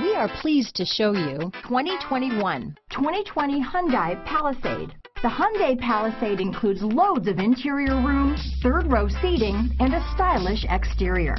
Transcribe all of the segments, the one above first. We are pleased to show you 2020 Hyundai Palisade. The Hyundai Palisade includes loads of interior room, third-row seating, and a stylish exterior.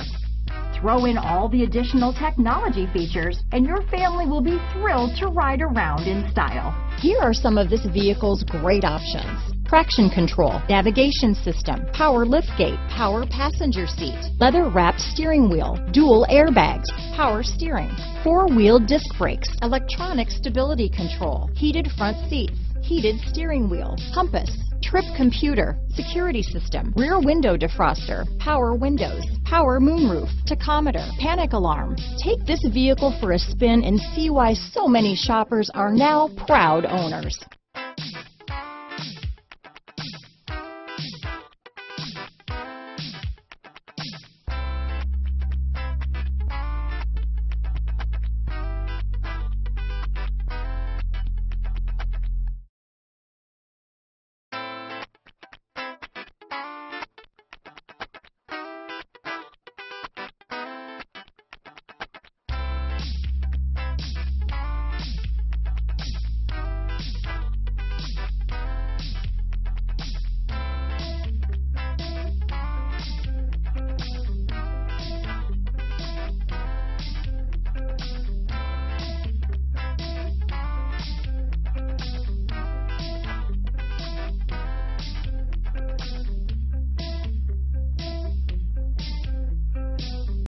Throw in all the additional technology features, and your family will be thrilled to ride around in style. Here are some of this vehicle's great options: traction control, navigation system, power liftgate, power passenger seat, leather-wrapped steering wheel, dual airbags, power steering, four-wheel disc brakes, electronic stability control, heated front seats, heated steering wheel, compass, trip computer, security system, rear window defroster, power windows, power moonroof, tachometer, panic alarm. Take this vehicle for a spin and see why so many shoppers are now proud owners.